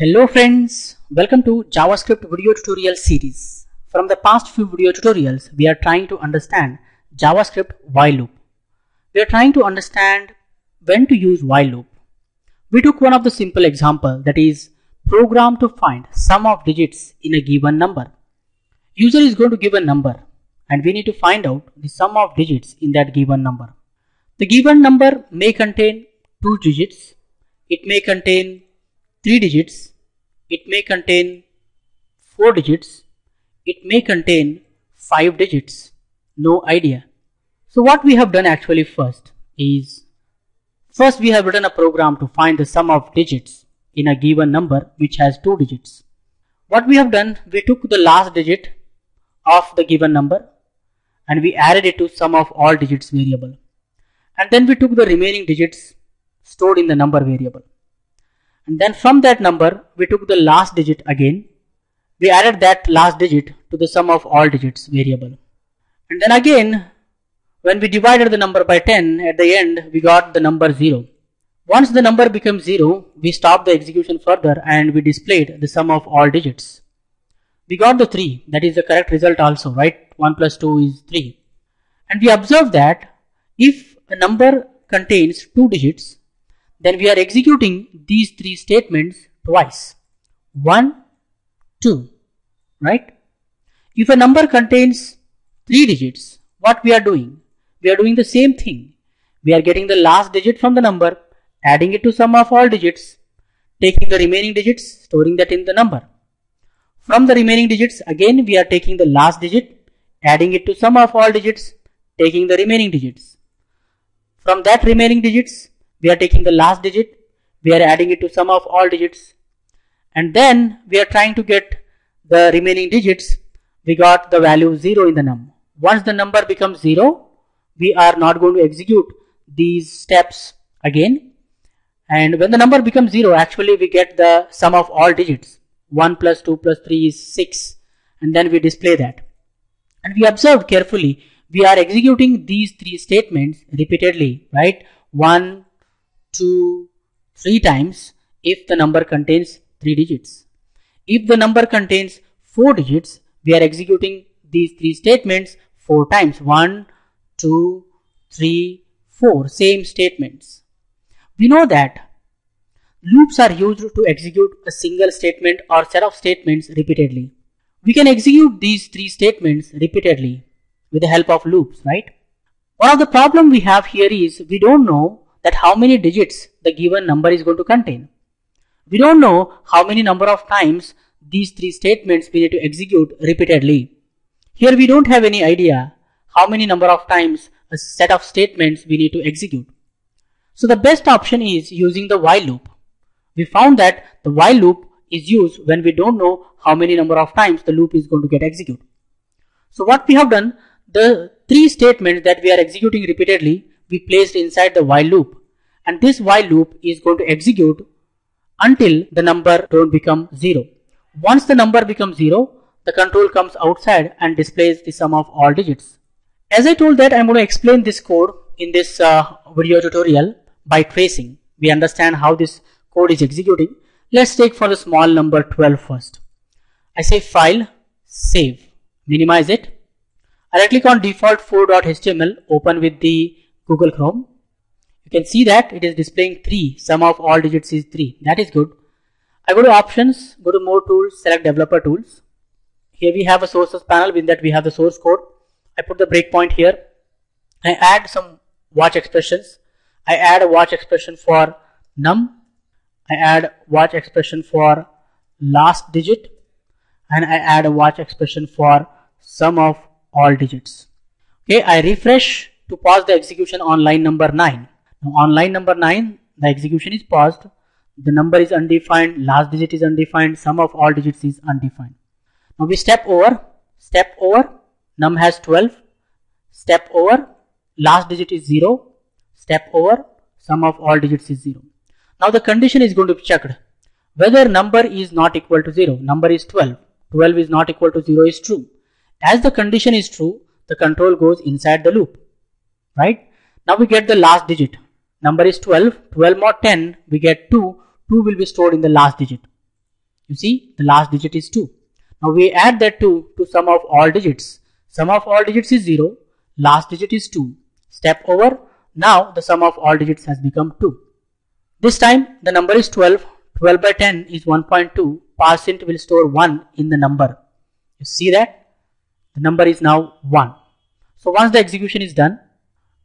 Hello friends, welcome to JavaScript video tutorial series. From the past few video tutorials, we are trying to understand JavaScript while loop. We are trying to understand when to use while loop. We took one of the simple example, that is program to find sum of digits in a given number. User is going to give a number and we need to find out the sum of digits in that given number. The given number may contain 2 digits, it may contain 3 digits, it may contain 4 digits, it may contain 5 digits, no idea. So what we have done actually first we have written a program to find the sum of digits in a given number which has 2 digits. What we have done, we took the last digit of the given number and we added it to sum of all digits variable, and then we took the remaining digits stored in the number variable. And then from that number, we took the last digit again. We added that last digit to the sum of all digits variable. And then again, when we divided the number by 10, at the end, we got the number 0. Once the number becomes 0, we stopped the execution further and we displayed the sum of all digits. We got the 3, that is the correct result also, right? 1 plus 2 is 3. And we observed that if a number contains 2 digits, then we are executing these 3 statements twice. 1, 2, right? If a number contains 3 digits, what we are doing? We are doing the same thing. We are getting the last digit from the number, adding it to sum of all digits, taking the remaining digits, storing that in the number. From the remaining digits, again we are taking the last digit, adding it to sum of all digits, taking the remaining digits. From that remaining digits, we are taking the last digit, we are adding it to sum of all digits, and then we are trying to get the remaining digits. We got the value 0 in the num. Once the number becomes 0, we are not going to execute these steps again, and when the number becomes 0, actually we get the sum of all digits. 1 plus 2 plus 3 is 6, and then we display that. And we observed carefully, we are executing these 3 statements repeatedly, right? 1, 2, 3 times if the number contains 3 digits. If the number contains 4 digits, we are executing these 3 statements 4 times. 1, 2, 3, 4, same statements. We know that loops are used to execute a single statement or set of statements repeatedly. We can execute these 3 statements repeatedly with the help of loops, right? One of the problem we have here is we don't know that how many digits the given number is going to contain. We don't know how many number of times these 3 statements we need to execute repeatedly. Here we don't have any idea how many number of times a set of statements we need to execute. So the best option is using the while loop. We found that the while loop is used when we don't know how many number of times the loop is going to get executed. So what we have done, the 3 statements that we are executing repeatedly, we placed inside the while loop, and this while loop is going to execute until the number don't become 0. Once the number becomes 0, the control comes outside and displays the sum of all digits. As I told that, I'm going to explain this code in this video tutorial by tracing. We understand how this code is executing. Let's take for the small number 12 first. I say file, save, minimize it. I right click on default 4.html, open with the Google Chrome. You can see that it is displaying 3, sum of all digits is 3, that is good. I go to options, go to more tools, select developer tools. Here we have a sources panel, within that we have the source code. I put the breakpoint here. I add some watch expressions. I add a watch expression for num. I add watch expression for last digit, and I add a watch expression for sum of all digits. Okay, I refresh to pause the execution on line number 9. Now on line number 9, the execution is paused, the number is undefined, last digit is undefined, sum of all digits is undefined. Now we step over, num has 12, step over, last digit is 0, step over, sum of all digits is 0. Now the condition is going to be checked, whether number is not equal to 0, number is 12, 12 is not equal to 0 is true. As the condition is true, the control goes inside the loop. Right? Now we get the last digit. Number is 12. 12 more 10, we get 2. 2 will be stored in the last digit. You see, the last digit is 2. Now we add that 2 to sum of all digits. Sum of all digits is 0, last digit is 2. Step over, now the sum of all digits has become 2. This time the number is 12. 12 by 10 is 1.2. ParseInt will store 1 in the number. You see that? The number is now 1. So once the execution is done,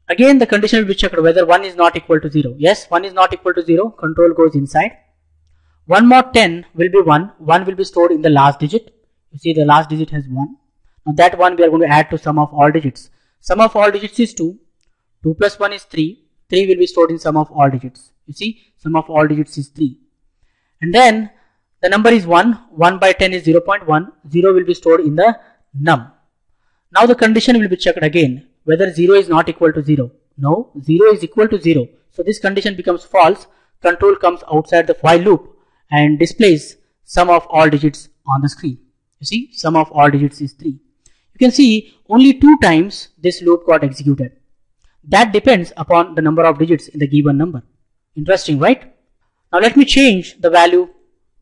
again the condition will be checked whether 1 is not equal to 0. Yes, 1 is not equal to 0. Control goes inside. 1 more 10 will be 1. 1 will be stored in the last digit. You see the last digit has 1. Now that 1 we are going to add to sum of all digits. Sum of all digits is 2. 2 plus 1 is 3. 3 will be stored in sum of all digits. You see, sum of all digits is 3. And then the number is 1. 1 by 10 is 0.1. 0 will be stored in the num. Now the condition will be checked again, whether 0 is not equal to 0. No, 0 is equal to 0. So this condition becomes false. Control comes outside the while loop and displays sum of all digits on the screen. You see, sum of all digits is 3. You can see only 2 times this loop got executed. That depends upon the number of digits in the given number. Interesting, right? Now let me change the value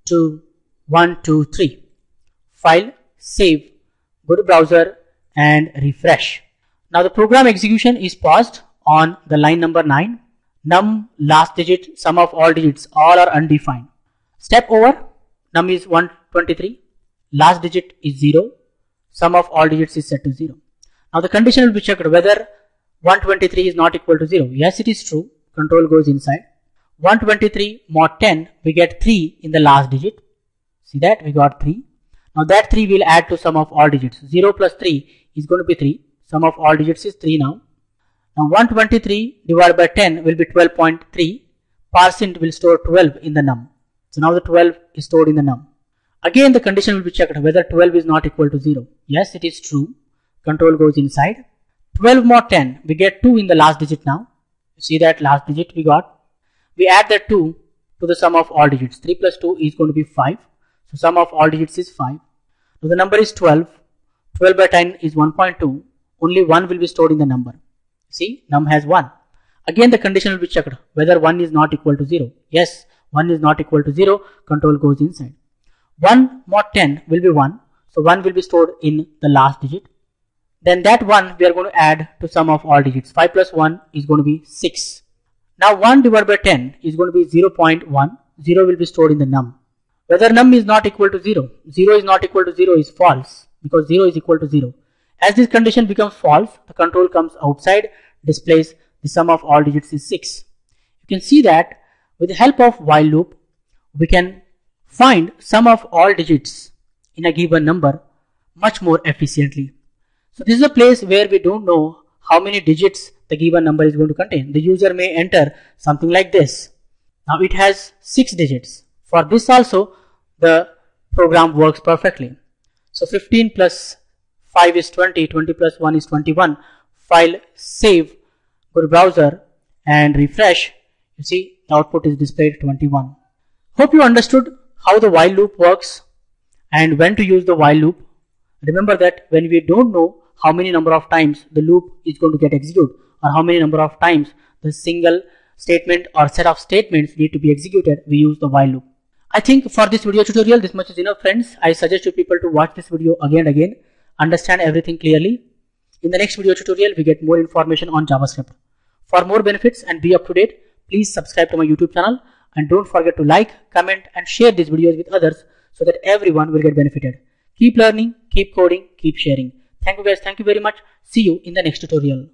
to 123. File, save, go to browser and refresh. Now the program execution is paused on the line number 9. Num, last digit, sum of all digits, all are undefined. Step over, num is 123, last digit is 0, sum of all digits is set to 0. Now the condition will be checked whether 123 is not equal to 0. Yes, it is true. Control goes inside. 123 more 10, we get 3 in the last digit. See that? We got 3. Now that 3 will add to sum of all digits. 0 plus 3 is going to be 3. Sum of all digits is 3 now. Now 123 divided by 10 will be 12.3. ParseInt will store 12 in the num. So now the 12 is stored in the num. Again the condition will be checked whether 12 is not equal to 0. Yes, it is true. Control goes inside. 12 more 10, we get 2 in the last digit now. You see that last digit we got. We add that 2 to the sum of all digits. 3 plus 2 is going to be 5. So sum of all digits is 5. Now the number is 12. 12 by 10 is 1.2. Only 1 will be stored in the number. See, num has 1. Again the condition will be checked whether 1 is not equal to 0. Yes, 1 is not equal to 0. Control goes inside. 1 more 10 will be 1. So 1 will be stored in the last digit. Then that 1 we are going to add to sum of all digits. 5 plus 1 is going to be 6. Now 1 divided by 10 is going to be 0.1. 0 will be stored in the num. Whether num is not equal to 0. 0 is not equal to 0 is false because 0 is equal to 0. As this condition becomes false, the control comes outside, displays the sum of all digits is 6. You can see that with the help of while loop, we can find sum of all digits in a given number much more efficiently. So this is a place where we don't know how many digits the given number is going to contain. The user may enter something like this. Now it has 6 digits. For this also the program works perfectly. So 15 plus 5 is 20, 20 plus 1 is 21. File, save, go to browser and refresh. You see the output is displayed 21. Hope you understood how the while loop works and when to use the while loop. Remember that when we don't know how many number of times the loop is going to get executed or how many number of times the single statement or set of statements need to be executed, we use the while loop. I think for this video tutorial this much is enough, friends. I suggest you people to watch this video again and again, understand everything clearly. In the next video tutorial we get more information on JavaScript. For more benefits and be up to date, please subscribe to my YouTube channel and don't forget to like, comment and share these videos with others so that everyone will get benefited. Keep learning, keep coding, keep sharing. Thank you guys. Thank you very much. See you in the next tutorial.